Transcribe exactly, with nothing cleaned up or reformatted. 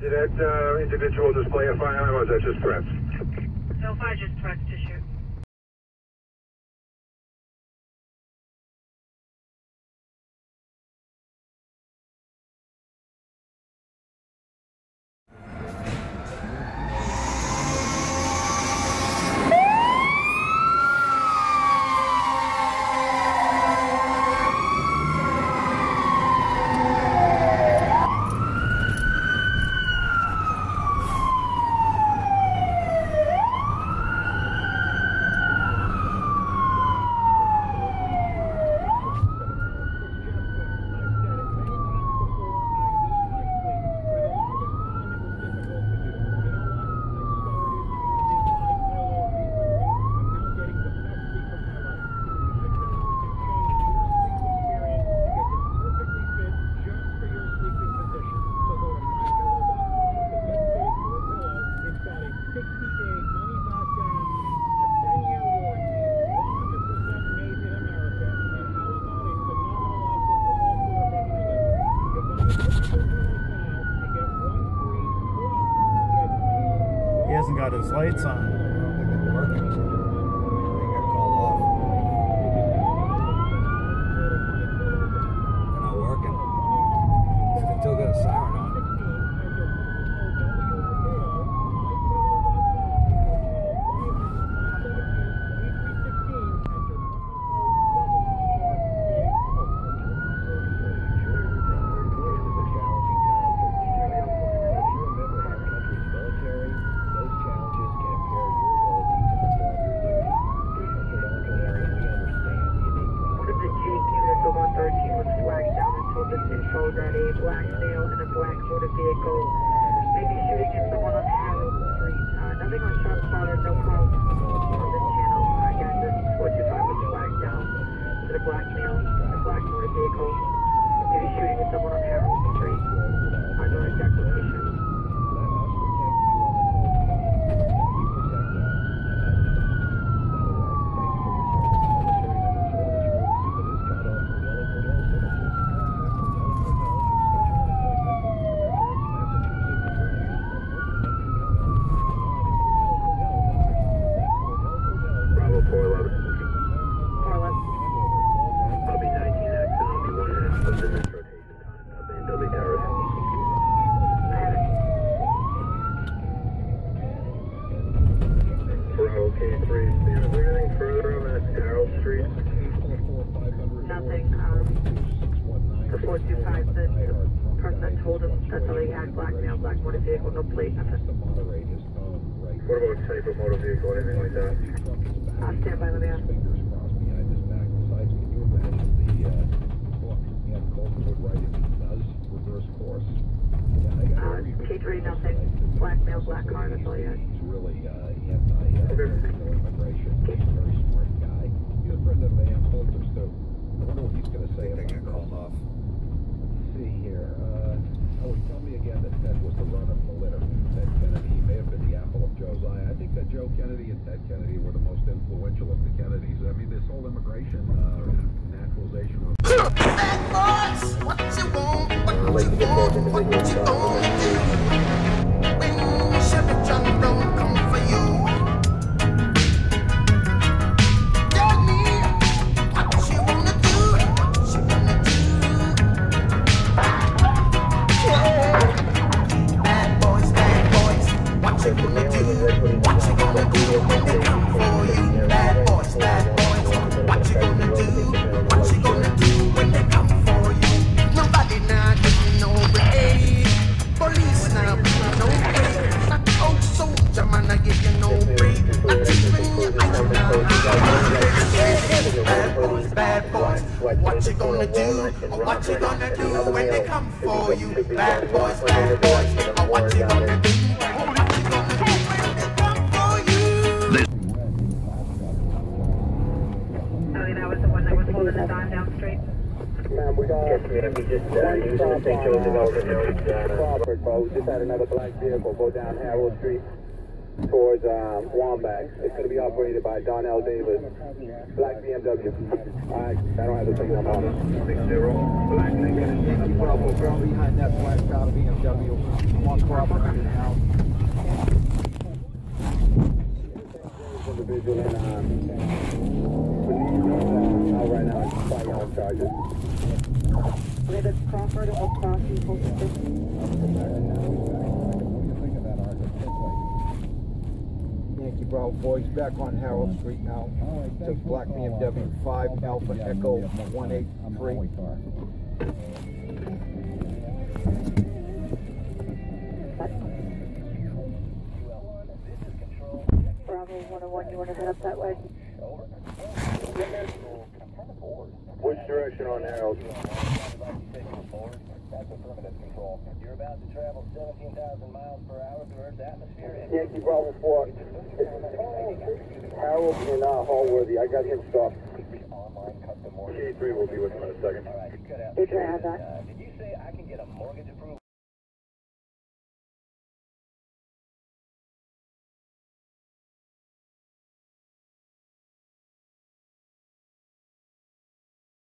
Did that uh, individual display a firearm, or was that just threats? So far, just threats to shoot. Got his lights on. I don't think they're working. I think I called off. They're not working. They still got a siren on. Joe Kennedy and Ted Kennedy were the most influential of the Kennedys. I mean, this whole immigration, uh, naturalization of... What you want, what you want, what you gonna do? When Chevy John don't come for you. Tell me what you wanna do, what you wanna do. Bad boys, bad boys, what you gonna do? What you gonna do when they come for you? Bad boys, bad boys, what you gonna do? What you gonna do when they come for you? Nobody now giving no break. Police now giving no break. Not old soldier man now giving no break. Not even your idol now giving no break. Bad boys, bad boys, what you gonna do? What you gonna do when they come for you? Bad boys, bad boys, what you gonna do? We got yes, ma'am. We just uh, used the Saint Joe's Development Road. But we just had another black vehicle go down Harold Street towards um, Wombach. It's going to be operated by Don L Davis. Black B M W. All right, I don't have the signal on it. Six zero. Black Lincoln. Behind that black B M W. H W wants cooperative now. Individual in um, uh, right now it's five yard charges. Whether it's Crawford or Crossing Post. Yankee Bravo boys back on Harold Street now. Took black B M W five Alpha Echo one eight three. one oh one, you want to head up that way? Which direction on Harold? That's affirmative control. You're about to travel seventeen thousand miles per hour through Earth's atmosphere. Yankee Bravo four. Harold and uh, Hallworthy. I got him stopped. G three will be with him in a second. Did you have that? Did you say I can get a mortgage approval?